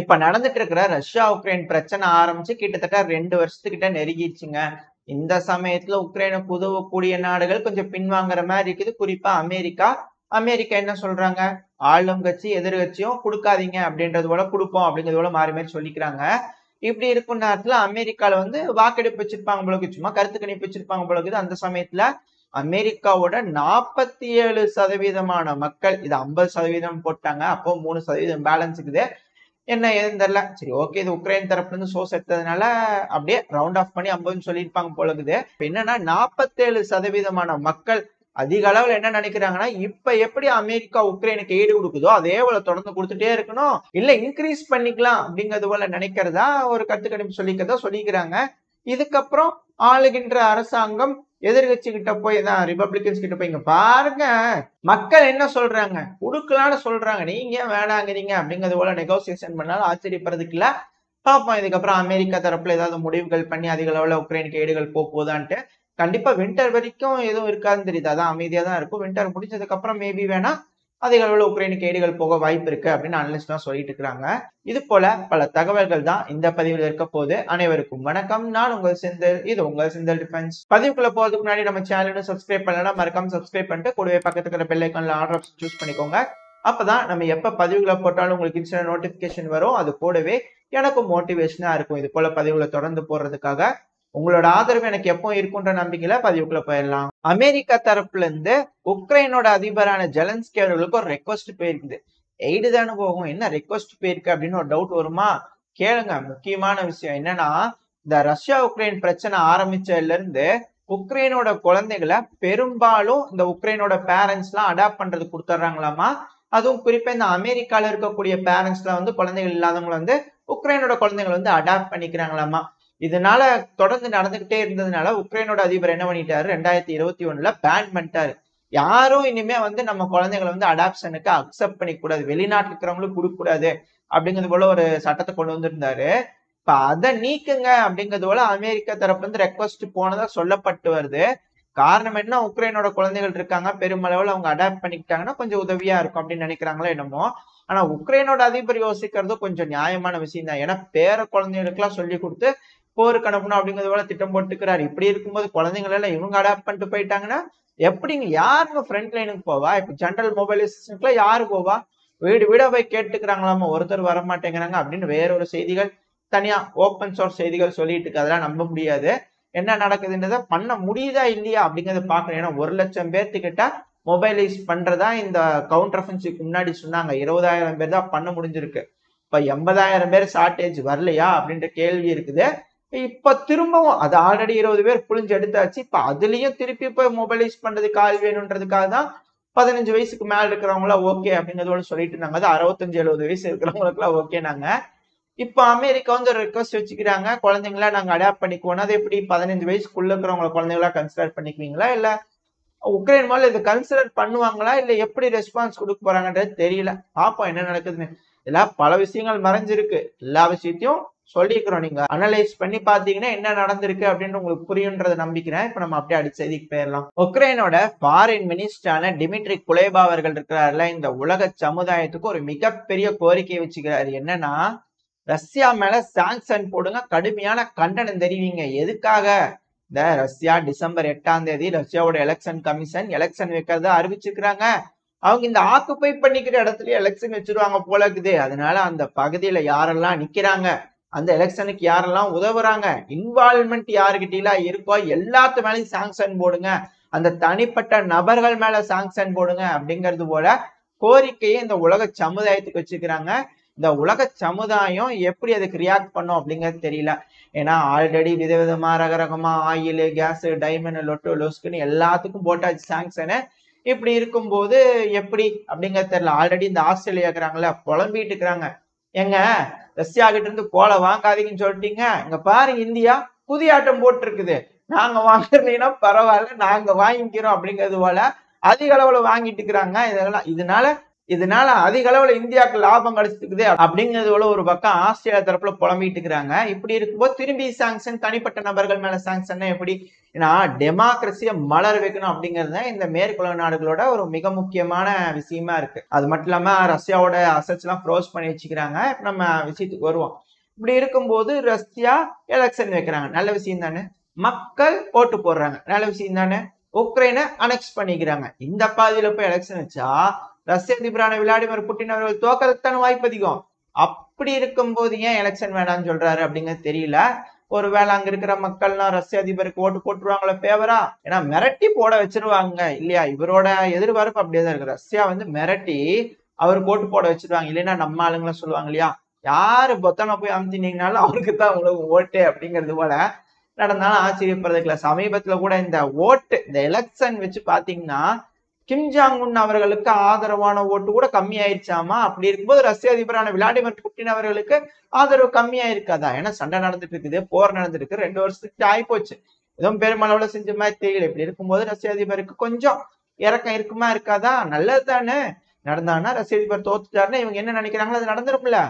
இப்ப நடந்துட்டு இருக்கிற ரஷ்யா உக்ரைன் பிரச்சனை ஆரம்பிச்சு கிட்டத்தட்ட 2 வருஷத்துக்கிட்ட நெருங்கிடுச்சுங்க. இந்த சமயத்துல உக்ரைனுக்கு உதவக்கூடிய நாடுகள் கொஞ்சம் பின்வாங்குற மாதிரி இருக்குது. குறிப்பா அமெரிக்கா. அமெரிக்கா என்ன சொல்றாங்க, ஆளும் கட்சி எதிர்கட்சியும் கொடுக்காதீங்க அப்படின்றது போல கொடுப்போம் அப்படிங்கிறது போல மாறி மாறி சொல்லிக்கிறாங்க. இப்படி இருக்கும் நேரத்துல அமெரிக்கால வந்து வாக்கெடுப்பு வச்சிருப்பாங்க போலக்கு, சும்மா கருத்து கணிப்பு வச்சிருப்பாங்க போலக்குது. அந்த சமயத்துல அமெரிக்காவோட 47% மக்கள், இது 50% போட்டாங்க, அப்போ 3% பேலன்ஸ் இருக்குது. என்ன எதுன்னு தெரியல. சரி ஓகே, இது உக்ரைன் தரப்புல இருந்து சோர்ஸ் எடுத்ததுனால அப்படியே ரவுண்ட் ஆஃப் பண்ணி 50 சொல்லியிருப்பாங்க போலக்குது. என்னன்னா 47% மக்கள் அதிக அளவுல என்ன நினைக்கிறாங்கன்னா, இப்ப எப்படி அமெரிக்கா உக்ரைனுக்கு ஈடு கொடுக்குதோ அதே போல தொடர்ந்து கொடுத்துட்டே இருக்கணும், இல்ல இன்க்ரீஸ் பண்ணிக்கலாம் அப்படிங்கிறது போல நினைக்கிறதா ஒரு கருத்து கணிப்பு சொல்லிக்கிறதா சொல்லிக்கிறாங்க. இதுக்கப்புறம் ஆளுகின்ற அரசாங்கம் எதிர்கட்சி கிட்ட போய் தான், ரிபப்ளிகன்ஸ் கிட்ட போய், இங்க பாருங்க மக்கள் என்ன சொல்றாங்க கொடுக்கலான்னு சொல்றாங்க, நீங்க வேணாங்கிறீங்க அப்படிங்கிறது போல நெகோசியேஷன் பண்ணாலும் ஆச்சரியப்படுறதுக்குல பார்ப்போம். இதுக்கப்புறம் அமெரிக்கா தரப்புல ஏதாவது முடிவுகள் பண்ணி அதிக அளவுல உக்ரைனுக்கு ஈடுகள் போகுதான்ட்டு. கண்டிப்பா வின்டர் வரைக்கும் எதுவும் இருக்காதுன்னு தெரியுது, அதான் அமைதியா தான் இருக்கும். வின்டர் முடிஞ்சதுக்கு அப்புறம் மேபி வேணா அதிக அளவுல உக்ரைனுக்கு ஈடுகள் போக வாய்ப்பு இருக்கு அப்படின்னு அனலிஸ்ட் எல்லாம் சொல்லிட்டு இருக்கிறாங்க. இது போல பல தகவல்கள் தான் இந்த பதிவில் இருக்க போது. அனைவருக்கும் வணக்கம், நான் உங்கள் செந்தில், இது உங்கள் செந்தில் டிஃபென்ஸ். பதிவுக்குள்ள போறதுக்கு முன்னாடி நம்ம சேனல் சப்ஸ்கிரைப் பண்ணலாம், மறக்காம சப்ஸ்கிரைப் பண்ணிட்டு கூடவே பக்கத்துக்கு பெல் ஐக்கான்ல ஆல் ஆப்ஷன் சூஸ் பண்ணிக்கோங்க. அப்பதான் நம்ம எப்ப பதிவுகளை போட்டாலும் உங்களுக்கு இன்ஸ்டன்ட் நோட்டிபிகேஷன் வரும். அது கூடவே எனக்கும் மோட்டிவேஷனா இருக்கும் இது போல பதிவுகளை தொடர்ந்து போடுறதுக்காக. உங்களோட ஆதரவு எனக்கு எப்போ இருக்குன்ற நம்பிக்கையில பதிவுக்குள்ள போயிடலாம். அமெரிக்கா தரப்புல இருந்து உக்ரைனோட அதிபரான ஜெலன்ஸ்கி அவர்களுக்கு ஒரு ரெக்வஸ்ட் போயிருக்குது. எய்டு தானே போகும், என்ன ரெக்வஸ்ட் போயிருக்கு அப்படின்னு ஒரு டவுட் வருமா, கேளுங்க. முக்கியமான விஷயம் என்னன்னா, இந்த ரஷ்யா உக்ரைன் பிரச்சனை ஆரம்பிச்சதுல இருந்து உக்ரைனோட குழந்தைகளை பெரும்பாலும் இந்த உக்ரைனோட பேரண்ட்ஸ் எல்லாம் அடாப்ட் பண்றது கொடுத்துட்றாங்களாமா. அதுவும் குறிப்பா இந்த அமெரிக்கால இருக்கக்கூடிய பேரண்ட்ஸ் எல்லாம் வந்து குழந்தைகள் இல்லாதவங்களை வந்து உக்ரைனோட குழந்தைகள் வந்து அடாப்ட் பண்ணிக்கிறாங்களாமா. இதனால தொடர்ந்து நடந்துகிட்டே இருந்ததுனால உக்ரைனோட அதிபர் என்ன பண்ணிட்டாரு, 2021 பேன் பண்ணிட்டாரு. யாரும் இனிமே வந்து நம்ம குழந்தைகளை வந்து அடாப்ஷனுக்கு அக்செப்ட் பண்ணிக்க கூடாது, வெளிநாட்டுல இருக்கிறவங்களும் கொடுக்க கூடாது அப்படிங்கிறது போல ஒரு சட்டத்தை கொண்டு வந்திருந்தாரு. இப்ப அதை நீக்குங்க அப்படிங்கிறது போல அமெரிக்கா தரப்பு வந்து ரெக்வஸ்ட் போனதா சொல்லப்பட்டு வருது. காரணம் என்ன, உக்ரைனோட குழந்தைகள் இருக்காங்க, பெருமளவுல அவங்க அடாப்ட் பண்ணிக்கிட்டாங்கன்னா கொஞ்சம் உதவியா இருக்கும் அப்படின்னு நினைக்கிறாங்களோ என்னமோ. ஆனா உக்ரைனோட அதிபர் யோசிக்கிறது கொஞ்சம் நியாயமான விஷயம் தான். ஏன்னா பேர குழந்தைகளுக்கு எல்லாம் சொல்லி கொடுத்து போருக்கு அனுப்பணும் அப்படிங்கிறது போல திட்டம் போட்டுக்கிறாரு. இப்படி இருக்கும்போது குழந்தைங்கள எல்லாம் இவங்க அடாப்ட் பண்ணிட்டு போயிட்டாங்கன்னா எப்படிங்க, யாருங்க ஃப்ரண்ட் லைனுக்கு போவா? இப்ப ஜென்ரல் மொபைலைசேஷனுக்குள்ள யாரு போவா? வீடு வீடா போய் கேட்டுக்கிறாங்களாமா, ஒருத்தர் வரமாட்டேங்கிறாங்க அப்படின்னு வேறொரு செய்திகள் தனியா ஓப்பன் சோர்ஸ் செய்திகள் சொல்லிட்டு இருக்கு. அதெல்லாம் நம்ப முடியாது. என்ன நடக்குதுன்றத பண்ண முடியுதா இல்லையா அப்படிங்கறத பாக்கணும். ஏன்னா 1,00,000 பேர்த்துக்கிட்ட மொபைலைஸ் பண்றதா இந்த கவுண்டர் அஃபென்சிவ்க்கு முன்னாடி சொன்னாங்க. 20,000 பேர் தான் பண்ண முடிஞ்சிருக்கு. இப்ப 80,000 பேர் ஷார்டேஜ் வரலையா அப்படின்ற கேள்வி இருக்குது. இப்ப திரும்பவும் அது ஆல்ரெடி 20 பேர் புழிஞ்சு எடுத்தாச்சு. இப்ப அதுலயும் திருப்பி இப்ப மொபைலைஸ் பண்றதுக்கு ஆள் வேணும்ன்றதுக்காக தான் 15 வயசுக்கு மேல இருக்கிறவங்களா ஓகே அப்படிங்கிறதோட சொல்லிட்டு இருந்தாங்க. அது 65-70 வயசு இருக்கிறவங்களுக்கு எல்லாம் ஓகே நாங்க. இப்ப அமெரிக்கா வந்து ஒரு ரெக்வஸ்ட் வச்சுக்கிறாங்க, குழந்தைங்களா நாங்க அடாப்ட் பண்ணிக்குவோம். அது எப்படி 15 வயசுக்குள்ள இருக்கிறவங்களை குழந்தைங்களா கன்சிடர் பண்ணிக்குவீங்களா, இல்ல உக்ரைன் மேல இதை கன்சிடர் பண்ணுவாங்களா, இல்ல எப்படி ரெஸ்பான்ஸ் கொடுக்க போறாங்கன்றது தெரியல. பாப்போம் என்ன நடக்குதுன்னு. எல்லாம் பல விஷயங்கள் மறைஞ்சிருக்கு. எல்லா விஷயத்தையும் சொல்லிக்கிறோம், நீங்க அனலைஸ் பண்ணி பாத்தீங்கன்னா என்ன நடந்திருக்கு அப்படின்னு உங்களுக்கு புரியுன்றத நம்பிக்கிறேன். இப்ப நம்ம அப்படியே அடிச்சதுக்கு போயிடலாம். உக்ரைனோட ஃபாரின் மினிஸ்டரான டிமிட்ரி குலேபா அவர்கள் இருக்கிறாருல, இந்த உலக சமுதாயத்துக்கு ஒரு மிகப்பெரிய கோரிக்கையை வச்சுக்கிறாரு. என்னன்னா, ரஷ்யா மேல சாங்ஷன் போடுங்க, கடுமையான கண்டனம் தெரிவிங்க. எதுக்காக? இந்த ரஷ்யா டிசம்பர் 8ஆம் தேதி ரஷ்யாவோட எலெக்ஷன் கமிஷன் எலெக்ஷன் வைக்கிறத அறிவிச்சிருக்கிறாங்க. அவங்க இந்த ஆக்குப்பை பண்ணிக்கிற இடத்துலயே எலெக்ஷன் வச்சிருவாங்க போல இருக்குது. அதனால அந்த பகுதியில யாரெல்லாம் நிக்கிறாங்க, அந்த எலெக்ஷனுக்கு யாரெல்லாம் உதவுறாங்க, இன்வால்வ்மெண்ட் யாருக்கிட்டலாம் இருக்கோ எல்லாத்து மேலேயும் சாங்ஷன் போடுங்க, அந்த தனிப்பட்ட நபர்கள் மேல சாங்ஷன் போடுங்க அப்படிங்கிறது போல கோரிக்கையை இந்த உலக சமுதாயத்துக்கு வச்சுக்கிறாங்க. இந்த உலக சமுதாயம் எப்படி அதுக்கு ரியாக்ட் பண்ணும் அப்படிங்கிறது தெரியல. ஏன்னா ஆல்ரெடி விதவிதமா ரகரகமா ஆயில், கேஸ், டைமண்ட், லொட்டு, லொஸ்குன்னு எல்லாத்துக்கும் போட்டாச்சு சாங்ஷனு. இப்படி இருக்கும்போது எப்படி அப்படிங்கிறது தெரியல. ஆல்ரெடி இந்த ஆஸ்திரேலியா இருக்கிறாங்களா புலம்பிட்டு இருக்கிறாங்க, எங்க ரஷ்யா கிட்ட இருந்து கோலை வாங்காதீங்கன்னு சொல்லிட்டீங்க, இங்க பாருங்க இந்தியா புதிய ஆட்டம் போட்டு இருக்குது, நாங்க வாங்குறீங்கன்னா பரவாயில்ல நாங்க வாங்கிக்கிறோம் அப்படிங்கிறது போல அதிக அளவுல வாங்கிட்டு இருக்கிறாங்க. இதெல்லாம் இதனால இதனால அதிக அளவுல இந்தியாக்கு லாபம் கிடைச்சிருக்குது அப்படிங்கிறது ஒரு பக்கம் ஆஸ்திரேலியா தரப்புல புலம்பிட்டு இருக்காங்க. இப்படி இருக்கும்போது திரும்பி சாங்ஷன் தனிப்பட்ட நபர்கள் மேல சாங்ஷன் எப்படி ஏன்னா டெமோக்ரஸியை மலர் வைக்கணும் அப்படிங்கிறது தான் இந்த மேற்குலக நாடுகளோட ஒரு மிக முக்கியமான விஷயமா இருக்கு. அது மட்டும் இல்லாம ரஷ்யாவோட அசட்ஸ் எல்லாம் ப்ரோஸ் பண்ணி வச்சுக்கிறாங்க. நம்ம விஷயத்துக்கு வருவோம். இப்படி இருக்கும்போது ரஷ்யா எலெக்ஷன் வைக்கிறாங்க, நல்ல விஷயம் தானே, மக்கள் ஓட்டு போடுறாங்க, நல்ல விஷயம் தானே. உக்ரைனை அனெக்ஸ் பண்ணிக்கிறாங்க, இந்த பாதியில போய் எலெக்ஷன் வச்சா ரஷ்ய அதிபரான விளாடிமிர் புட்டின் அவர்கள் தோக்கத்தான் வாய்ப்பு அதிகம். அப்படி இருக்கும்போது ஏன் எலெக்ஷன் வேணாம்னு சொல்றாரு அப்படிங்கிறது தெரியல. ஒருவேளை அங்க இருக்கிற மக்கள்னா ரஷ்ய அதிபருக்கு ஓட்டு போட்டுருவாங்களோ ஃபேவரா, ஏன்னா மிரட்டி போட வச்சிருவாங்க இல்லையா? இவரோட எதிர்பார்ப்பு அப்படியேதான் இருக்கு, ரஷ்யா மிரட்டி அவருக்கு ஓட்டு போட வச்சிருவாங்க, இல்லைன்னா நம்ம ஆளுங்களை சொல்லுவாங்க இல்லையா, யாரு பொத்தனை போய் அமுத்தினீங்கனாலும் அவருக்கு தான் உங்களுக்கு ஓட்டு அப்படிங்கிறது போல நடந்தாலும் ஆச்சரியப்படுறதுக்குல. சமீபத்துல கூட இந்த ஓட்டு இந்த எலெக்ஷன் வச்சு பாத்தீங்கன்னா கிம் ஜாங் உன் அவர்களுக்கு ஆதரவான ஓட்டு கூட கம்மி ஆயிடுச்சாமா. அப்படி இருக்கும்போது ரஷ்ய அதிபரான விளாடிமிர் புட்டின் அவர்களுக்கு ஆதரவு கம்மியா இருக்காதா? ஏன்னா சண்டை நடந்துட்டு இருக்குது, போர் நடந்துருக்கு, 2 வருஷத்துக்கு ஆயிப்போச்சு, எதுவும் பெருமளவுல செஞ்ச மாதிரி தெரியல. இப்படி இருக்கும்போது ரஷ்ய அதிபருக்கு கொஞ்சம் இறக்கம் இருக்குமா இருக்காதா? நல்லது தானே, நடந்தானா ரஷ்ய அதிபர் தோத்துட்டாருன்னா இவங்க என்ன நினைக்கிறாங்களோ அது நடந்துருக்கும்ல.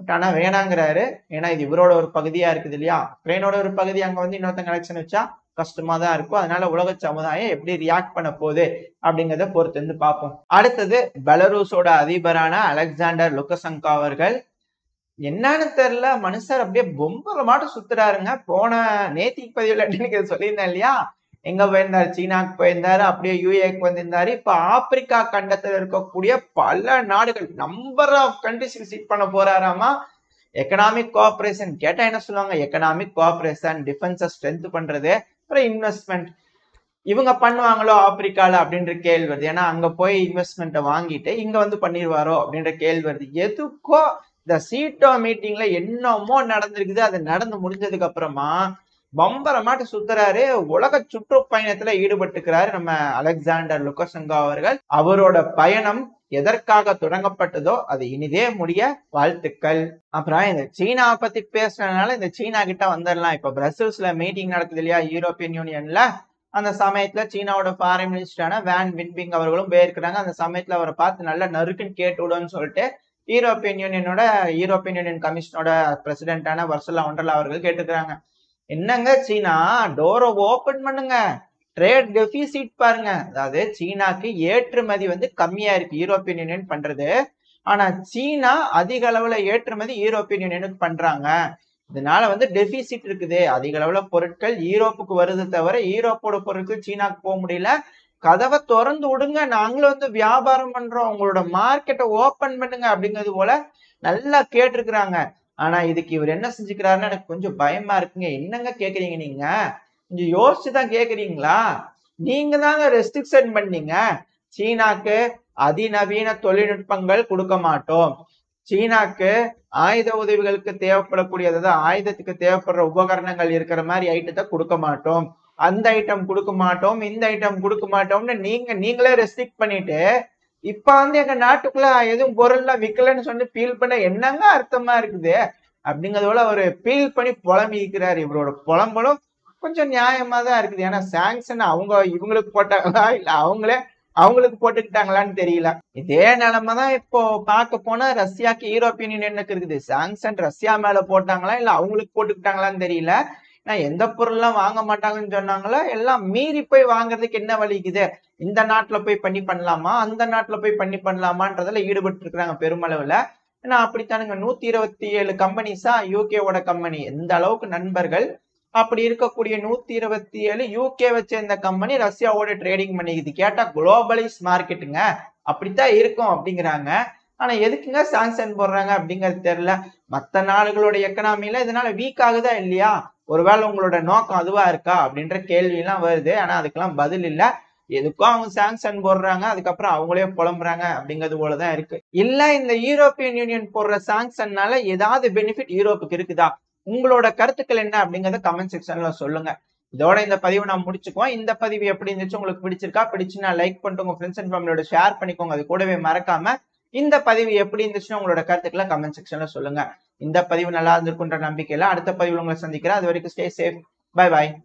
பட் ஆனா வேணாங்கிறாரு, ஏன்னா இது இவரோட ஒரு பகுதியா இருக்குது இல்லையா, உக்ரைனோட ஒரு பகுதி, அங்க இன்னொருத்தங்க எலெக்ஷன் வச்சா கஷ்டமா தான் இருக்கும். அதனால உலக சமுதாயம் எப்படி ரியாக்ட் பண்ண போகுது அப்படிங்கிறத பொறுத்து வந்து பார்ப்போம். அடுத்தது பெலரூஸோட அதிபரான அலெக்சாண்டர் லுகஷென்கோ அவர்கள் என்னன்னு தெரியல மனுஷர் அப்படியே பொம்பரை மாட்டு சுத்துறாருங்க. போன நேத்திக்கு பதிவில் அப்படின்னு சொல்லியிருந்தேன் இல்லையா, எங்க போயிருந்தாரு, சீனாக்கு போயிருந்தாரு, அப்படியே யூஏக்கு வந்திருந்தாரு. இப்ப ஆப்பிரிக்கா கண்டத்தில் இருக்கக்கூடிய பல நாடுகள் நம்பர் ஆஃப் கண்ட்ரிஸ் விசிட் பண்ண போறாராமா. எக்கனாமிக் கோஆபரேஷன் கேட்டா என்ன சொல்லுவாங்க, எக்கனாமிக் கோஆபரேஷன், டிஃபென்ஸை ஸ்ட்ரென்த் பண்றது, அப்புறம் இன்வெஸ்ட்மெண்ட் இவங்க பண்ணுவாங்களோ ஆப்பிரிக்கால அப்படின்ற கேள்வி வருது. ஏன்னா அங்க போய் இன்வெஸ்ட்மெண்ட்டை வாங்கிட்டு இங்க பண்ணிடுவாரோ அப்படின்ற கேள்வி வருது. எதுக்கோ இந்த சீட்டோ மீட்டிங்ல என்னமோ நடந்திருக்குது, அது நடந்து முடிஞ்சதுக்கு அப்புறமா பம்பரமாட்டு சுத்துறாரு, உலக சுற்றுப்பயணத்துல ஈடுபட்டுக்கிறாரு நம்ம அலெக்சாண்டர் லுகஷென்கோ அவர்கள். அவரோட பயணம் எதற்காக தொடங்கப்பட்டதோ அது இனிதே முடிய வாழ்த்துக்கள். அப்புறம் இந்த சீனா பத்தி பேசுறதுனால இந்த சீனா கிட்ட வந்துடலாம். இப்ப பிரசல்ஸ்ல மீட்டிங் நடக்குது இல்லையா யூரோப்பியன் யூனியன்ல, அந்த சமயத்துல சீனாவோட ஃபாரின் மினிஸ்டரான வாங் வின்பிங் அவர்களும் போயிருக்கிறாங்க. அந்த சமயத்துல அவரை பார்த்து நல்லா நறுக்குன்னு கேட்டு விடுன்னு சொல்லிட்டு யூரோப்பியன் யூனியன் கமிஷனோட பிரசிடென்டான உர்சுலா ஒண்டர்லா அவர்கள் கேட்டுக்கிறாங்க, என்னங்க சீனா டோரை ஓபன் பண்ணுங்க, ட்ரேட் டெபிசிட் பாருங்க, அதாவது சீனாக்கு ஏற்றுமதி கம்மியா இருக்கு யூரோப்பியன் யூனியன் பண்றது, ஆனா சீனா அதிக அளவுல ஏற்றுமதி யூரோப்பியன் யூனியனுக்கு பண்றாங்க, இதனால டெபிசிட் இருக்குது, அதிக அளவுல பொருட்கள் யூரோப்புக்கு வருது தவிர யூரோப்போட பொருட்கள் சீனாக்கு போக முடியல, கதவை திறந்து விடுங்க, நாங்களும் வியாபாரம் பண்றோம், உங்களோட மார்க்கெட்டை ஓபன் பண்ணுங்க அப்படிங்கிறது போல நல்லா கேட்டிருக்கிறாங்க. ஆனா இதுக்கு இவர் என்ன செஞ்சுக்கிறாருன்னா எனக்கு கொஞ்சம் பயமா இருக்குங்க, என்னங்க கேக்குறீங்க, நீங்க கொஞ்சம் யோசிச்சுதான் கேக்குறீங்களா, நீங்க தாங்க ரெஸ்ட்ரிக்ஷன் பண்ணீங்க, சீனாக்கு அதிநவீன தொழில்நுட்பங்கள் கொடுக்க மாட்டோம், சீனாக்கு ஆயுத உதவிகளுக்கு தேவைப்படக்கூடியது ஆயுதத்துக்கு தேவைப்படுற உபகரணங்கள் இருக்கிற மாதிரி ஐட்டத்தை கொடுக்க மாட்டோம், அந்த ஐட்டம் கொடுக்க மாட்டோம், இந்த ஐட்டம் கொடுக்க மாட்டோம்னு நீங்களே ரெஸ்ட்ரிக்ட் பண்ணிட்டு இப்ப எங்க நாட்டுக்குள்ள எதுவும் பொருள்லாம் விக்கலன்னு சொல்லி ஃபீல் பண்ண என்னங்க அர்த்தமா இருக்குது அப்படிங்கிறதோட ஒரு ஃபீல் பண்ணி புலம்பிக்கிறாரு. இவரோட புலம்பலும் கொஞ்சம் நியாயமா தான் இருக்குது, ஏன்னா சாங்ஷன் இவங்களுக்கு போட்டாங்களா இல்ல அவங்களுக்கு போட்டுக்கிட்டாங்களான்னு தெரியல. இதே நிலைமை தான் இப்போ பார்க்க போனா ரஷ்யாக்கு யூரோப்பியன் யூனியனுக்கு இருக்குது, சாங்ஷன் ரஷ்யா மேல போட்டாங்களா இல்ல அவங்களுக்கு போட்டுக்கிட்டாங்களான்னு தெரியல. நான் எந்த பொருள்லாம் வாங்க மாட்டாங்கன்னு சொன்னாங்களோ எல்லாம் மீறி போய் வாங்குறதுக்கு என்ன வலிக்குது, இந்த நாட்டுல போய் பண்ணலாமா அந்த நாட்டுல போய் பண்ணலாமான்றதுல ஈடுபட்டு இருக்கிறாங்க பெருமளவுல. ஏன்னா அப்படித்தானுங்க 127 கம்பெனிஸா யூகேவோட கம்பெனி, எந்த அளவுக்கு நண்பர்கள், அப்படி இருக்கக்கூடிய 127 யூகே வச்ச இந்த கம்பெனி ரஷ்யாவோட ட்ரேடிங் பண்ணிக்குது, கேட்டா குளோபலைஸ் மார்க்கெட்டுங்க அப்படித்தான் இருக்கும் அப்படிங்கிறாங்க. ஆனா எதுக்குங்க சாங்ஷன் போடுறாங்க அப்படிங்கிறது தெரியல. மற்ற நாடுகளோட எக்கனாமில இதனால வீக் ஆகுதா இல்லையா, ஒருவேளை உங்களோட நோக்கம் அதுவா இருக்கா அப்படின்ற கேள்வி எல்லாம் வருது. ஆனா அதுக்கெல்லாம் பதில் இல்ல, எதுக்கும் அவங்க சாங்ஷன் போடுறாங்க, அதுக்கப்புறம் அவங்களே புலம்புறாங்க அப்படிங்கிறது போலதான் இருக்கு. இல்ல இந்த யூரோப்பியன் யூனியன் போடுற சாங்ஷன்னால ஏதாவது பெனிஃபிட் யூரோப்புக்கு இருக்குதா, உங்களோட கருத்துக்கள் என்ன அப்படிங்கறத கமெண்ட் செக்ஷன்ல சொல்லுங்க. இதோட இந்த பதிவை நான் முடிச்சுக்குவோம். இந்த பதிவு எப்படி இருந்துச்சு, உங்களுக்கு பிடிச்சிருக்கா, பிடிச்சுன்னா லைக் பண்ணிட்டு உங்க ஃப்ரெண்ட்ஸ் அண்ட் ஃபேமிலியோட ஷேர் பண்ணிக்கோங்க. அது கூடவே மறக்காம இந்த பதிவு எப்படி இருந்துச்சுன்னா உங்களோட கருத்துக்களை கமெண்ட் செக்ஷன்ல சொல்லுங்க. இந்த பதிவு நல்லா இருந்திருக்குன்ற நம்பிக்கையில அடுத்த பதிவு உங்களை சந்திக்கிறேன். அது வரைக்கும் ஸ்டே சேஃப், பை பாய்.